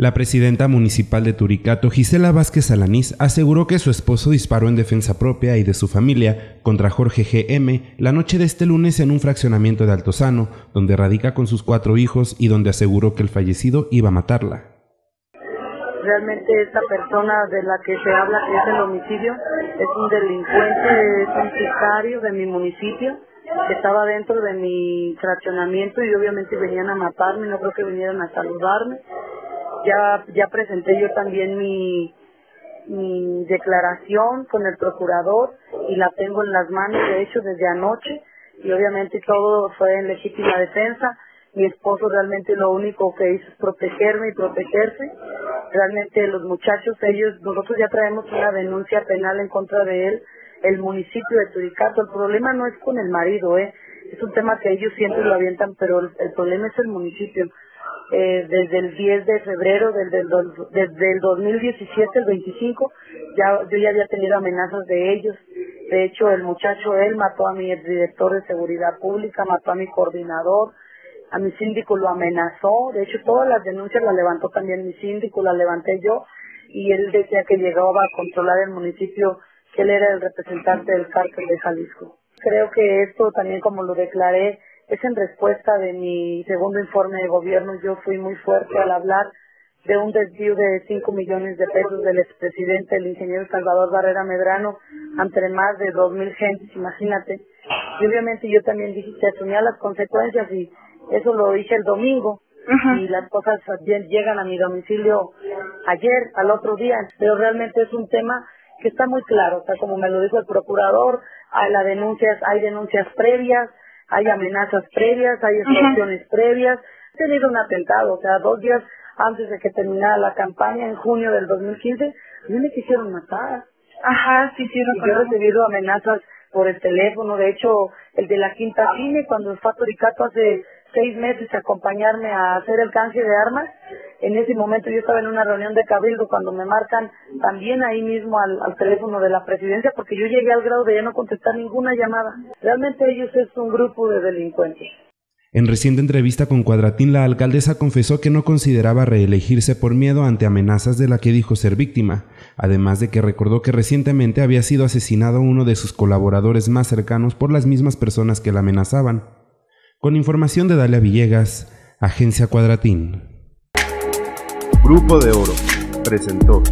La presidenta municipal de Turicato, Gisela Vázquez Alanís, aseguró que su esposo disparó en defensa propia y de su familia contra Jorge G.M. la noche de este lunes en un fraccionamiento de Altozano, donde radica con sus 4 hijos y donde aseguró que el fallecido iba a matarla. Realmente esta persona de la que se habla que es el homicidio es un delincuente, es un sicario de mi municipio que estaba dentro de mi fraccionamiento y obviamente venían a matarme, no creo que vinieran a saludarme. Ya presenté yo también mi declaración con el procurador y la tengo en las manos, de hecho, desde anoche, y obviamente todo fue en legítima defensa. Mi esposo realmente lo único que hizo es protegerme y protegerse. Realmente los muchachos, nosotros ya traemos una denuncia penal en contra de él, el municipio de Turicato. El problema no es con el marido, es un tema que ellos siempre lo avientan, pero el problema es el municipio. Desde el 10 de febrero, desde el 2017, el 25, yo ya había tenido amenazas de ellos. De hecho, el muchacho, él mató a mi director de seguridad pública, mató a mi coordinador, a mi síndico lo amenazó. De hecho, todas las denuncias las levantó también mi síndico, las levanté yo, y él decía que llegaba a controlar el municipio, que él era el representante del cártel de Jalisco. Creo que esto también, como lo declaré, es en respuesta de mi segundo informe de gobierno. Yo fui muy fuerte al hablar de un desvío de 5 millones de pesos del expresidente, el ingeniero Salvador Barrera Medrano, ante más de 2,000 gentes, imagínate. Y obviamente yo también dije que asumía las consecuencias, y eso lo dije el domingo. Y las cosas llegan a mi domicilio ayer, al otro día. Pero realmente es un tema que está muy claro, o sea, como me lo dijo el procurador, hay denuncias previas, hay amenazas previas, hay extorsiones previas. He tenido un atentado, o sea, 2 días antes de que terminara la campaña, en junio del 2015, a mí me quisieron matar. Ajá, sí, sí, yo he recibido amenazas por el teléfono. De hecho, el de la Quinta Cine, cuando fue a Turicato hace 6 meses a acompañarme a hacer el canje de armas, en ese momento yo estaba en una reunión de cabildo cuando me marcan también ahí mismo al teléfono de la presidencia, porque yo llegué al grado de ya no contestar ninguna llamada. Realmente ellos es un grupo de delincuentes. En reciente entrevista con Cuadratín, la alcaldesa confesó que no consideraba reelegirse por miedo ante amenazas de la que dijo ser víctima, además de que recordó que recientemente había sido asesinado uno de sus colaboradores más cercanos por las mismas personas que la amenazaban. Con información de Dalia Villegas, Agencia Cuadratín. Grupo de Oro presentó.